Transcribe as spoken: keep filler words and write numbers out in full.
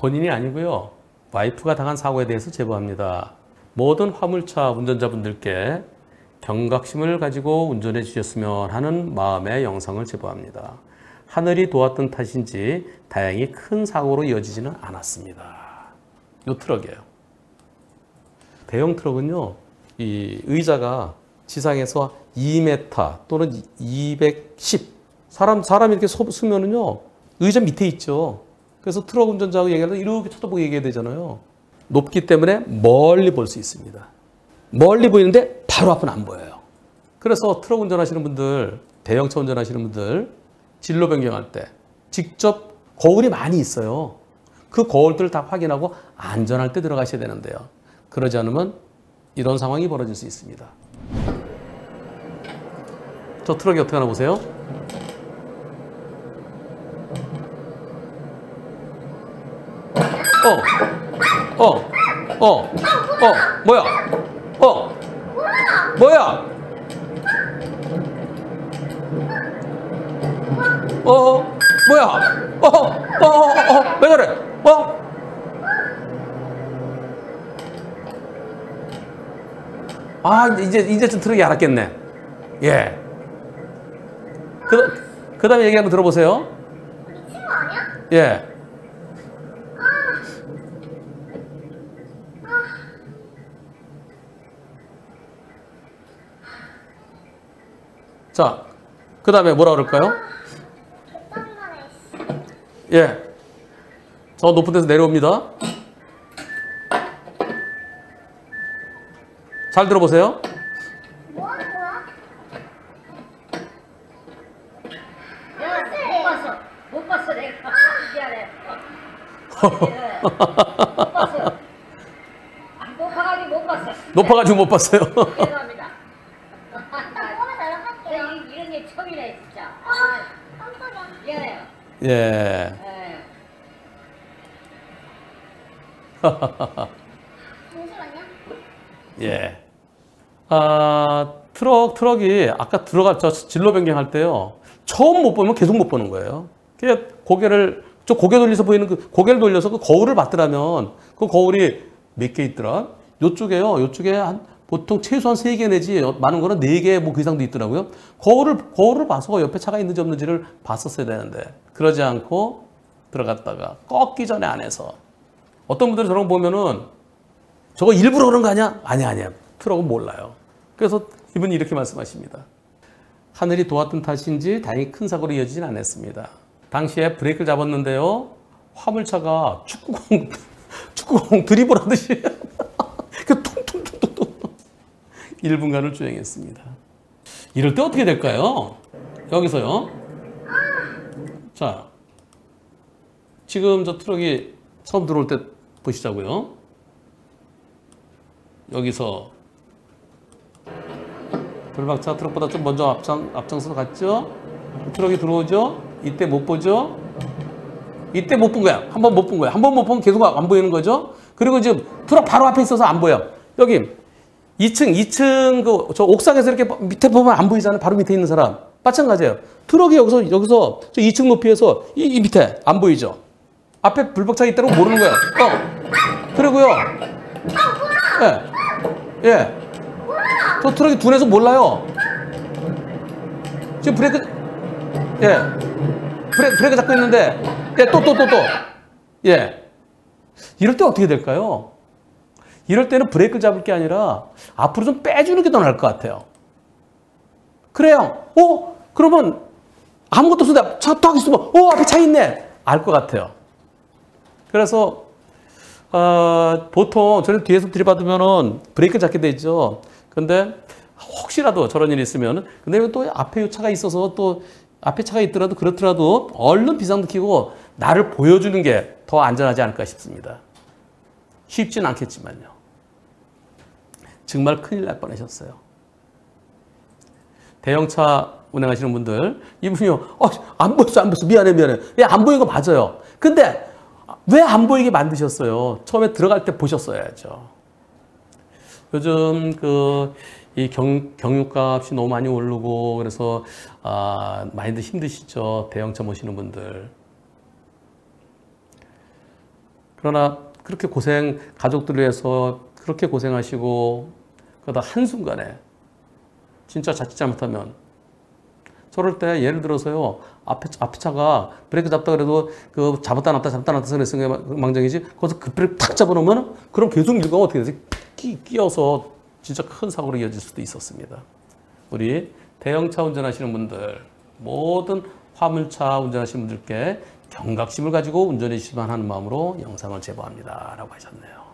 본인이 아니고요. 와이프가 당한 사고에 대해서 제보합니다. 모든 화물차 운전자분들께 경각심을 가지고 운전해 주셨으면 하는 마음의 영상을 제보합니다. 하늘이 도왔던 탓인지 다행히 큰 사고로 이어지지는 않았습니다. 이 트럭이에요. 대형 트럭은요. 이 의자가 지상에서 이 미터 또는 이백십 사람, 사람이 이렇게 서면은요. 의자 밑에 있죠. 그래서 트럭 운전자하고 얘기하면 이렇게 쳐다보고 얘기해야 되잖아요. 높기 때문에 멀리 볼 수 있습니다. 멀리 보이는데 바로 앞은 안 보여요. 그래서 트럭 운전하시는 분들, 대형차 운전하시는 분들 진로 변경할 때 직접 거울이 많이 있어요. 그 거울들을 다 확인하고 안전할 때 들어가셔야 되는데요. 그러지 않으면 이런 상황이 벌어질 수 있습니다. 저 트럭이 어떻게 하나 보세요. 어, 어, 어, 어, 뭐야, 어, 뭐야, 어, 뭐야, 어, 어, 어, 어, 왜 그래, 어? 아, 이제 이제 좀 트럭이 알았겠네. 예. 그 그다음에 얘기 한번 들어보세요. 우리 친구 아니야? 예. 자, 그 다음에 뭐라 그럴까요? 예. 저 높은 데서 내려옵니다. 잘 들어보세요. 뭐 하는 거야? 내가 못 봤어. 못 봤어. 내가. 아, 미안해. 못 봤어. 높아가지고 못 봤어. 높아가지고 못 봤어요. 예. 잠시만요. 예. 아, 트럭, 트럭이 아까 들어갔죠. 진로 변경할 때요. 처음 못 보면 계속 못 보는 거예요. 그냥 고개를, 저 고개 돌려서 보이는 그, 고개를 돌려서 그 거울을 봤더라면 그 거울이 몇 개 있더라? 요쪽에요. 요쪽에 한, 보통 최소한 세 개 내지 많은 거는 네 개 뭐 그 이상도 있더라고요. 거울을, 거울을 봐서 옆에 차가 있는지 없는지를 봤었어야 되는데 그러지 않고 들어갔다가 꺾기 전에 안 해서 어떤 분들은 저런 거 보면은 저거 일부러 그런 거 아니야? 아니야, 아니야. 트럭은 몰라요. 그래서 이분이 이렇게 말씀하십니다. 하늘이 도왔던 탓인지 다행히 큰 사고로 이어지진 않았습니다. 당시에 브레이크를 잡았는데요. 화물차가 축구공, 축구공 드리블 하듯이 일 분간을 주행했습니다. 이럴 때 어떻게 될까요? 여기서요. 자, 지금 저 트럭이 처음 들어올 때 보시자고요. 여기서 블박차 트럭보다 좀 먼저 앞장, 앞장서 갔죠? 트럭이 들어오죠? 이때 못 보죠? 이때 못 본 거야. 한 번 못 본 거야. 한 번 못 보면 계속 안 보이는 거죠? 그리고 지금 트럭 바로 앞에 있어서 안 보여. 여기 이 층, 이 층, 그, 저 옥상에서 이렇게 밑에 보면 안 보이잖아요. 바로 밑에 있는 사람. 마찬가지예요. 트럭이 여기서, 여기서, 저 이 층 높이에서 이, 이 밑에 안 보이죠? 앞에 불박차가 있다고 모르는 거예요. 어. 그리고요. 예. 예. 저 트럭이 둔해서 몰라요. 지금 브레이크, 예. 브레이크, 브레이크 잡고 있는데, 예, 또, 또, 또, 또. 예. 이럴 때 어떻게 될까요? 이럴 때는 브레이크를 잡을 게 아니라 앞으로 좀 빼주는 게 더 나을 것 같아요. 그래요. 어? 그러면 아무것도 없는데 차 딱 있으면 어? 앞에 차 있네. 알 것 같아요. 그래서 어, 보통 저는 뒤에서 들이받으면 브레이크를 잡게 돼 있죠. 근데 혹시라도 저런 일이 있으면 근데 또 앞에 차가 있어서 또 앞에 차가 있더라도 그렇더라도 얼른 비상등 켜고 나를 보여주는 게 더 안전하지 않을까 싶습니다. 쉽진 않겠지만요. 정말 큰일 날 뻔하셨어요. 대형차 운행하시는 분들, 이분이요, 어, 안 보였어, 안 보였어, 미안해, 미안해. 예, 안 보인 거 맞아요. 근데 왜 안 보이게 만드셨어요? 처음에 들어갈 때 보셨어야죠. 요즘 그 이 경, 경유값이 너무 많이 오르고 그래서 아, 많이들 힘드시죠, 대형차 모시는 분들. 그러나 그렇게 고생, 가족들을 위해서 그렇게 고생하시고 그러다 한순간에 진짜 자칫 잘못하면 저럴 때 예를 들어서요. 앞에, 앞에 차가 브레이크 잡다 그래도 그 잡았다 놨다 잡았다 놨다 해서 망정이지. 거기서 그 브레이크 탁 잡아놓으면 그럼 계속 밀고 어떻게 되지? 끼, 끼어서 진짜 큰 사고로 이어질 수도 있었습니다. 우리 대형차 운전하시는 분들, 모든 화물차 운전하시는 분들께 경각심을 가지고 운전해 주시면 하는 마음으로 영상을 제보합니다. 라고 하셨네요.